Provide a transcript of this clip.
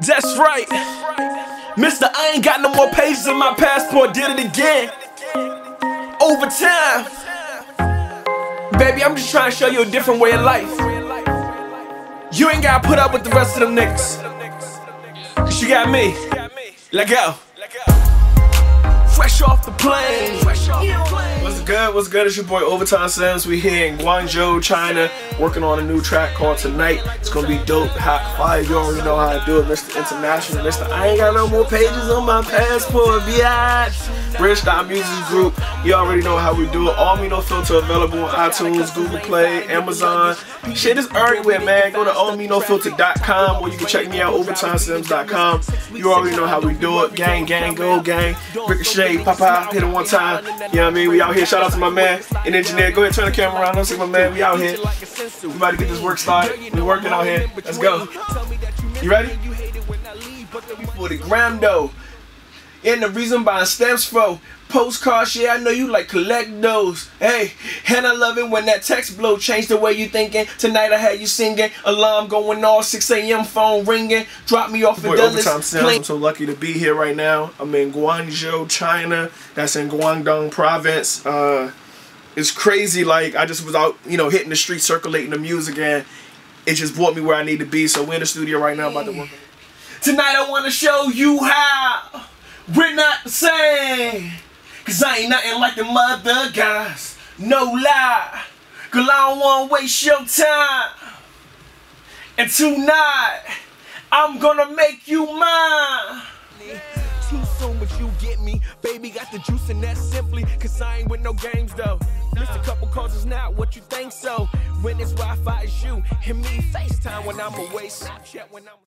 That's right, mister, I ain't got no more pages in my passport, did it again. Overtime. Baby, I'm just trying to show you a different way of life. You ain't gotta put up with the rest of them niggas, cause you got me. Let go. Fresh off the plane. What's good? What's good? It's your boy OverTyme Simms. We here in Guangzhou, China, working on a new track called Tonight. It's gonna be dope, hot, fire. You already know how to do it, Mr. International, Mr. I ain't got no more pages on my passport, Viat. Rich Music Group. You already know how we do it. All Omino Filter available on iTunes, Google Play, Amazon. Shit is everywhere, man. Go to OminoFilter.com, or you can check me out OverTymeSimms.com. You already know how we do it. Gang, gang, go, gang. Ricochet. Papa, hit him one time. You know what I mean? We out here. Shout out to my man, an engineer. Go ahead, turn the camera around. Don't see my man. We out here. We about to get this work started. We working out here. Let's go. You ready? For the gram though. And the reason buying stamps for postcards, yeah, I know you like collect those. Hey, and I love it when that text blow changed the way you thinking. Tonight I had you singing, alarm going off, 6 AM phone ringing. Drop me off in Dallas. I'm so lucky to be here right now. I'm in Guangzhou, China. That's in Guangdong province. It's crazy. Like I just was out, you know, hitting the street, circulating the music, and it just brought me where I need to be. So we're in the studio right now, about to work. Tonight I want to show you how. We're not the same, cause I ain't nothing like the mother guys, no lie. Girl, I don't wanna waste your time, and tonight, I'm gonna make you mine. Too soon, but you get me, baby, got the juice and that's simply, cause I ain't with no games though. Missed a couple calls, it's not what you think so, when it's Wi-Fi, it's you, and me, FaceTime when I'm away, Snapchat when I'm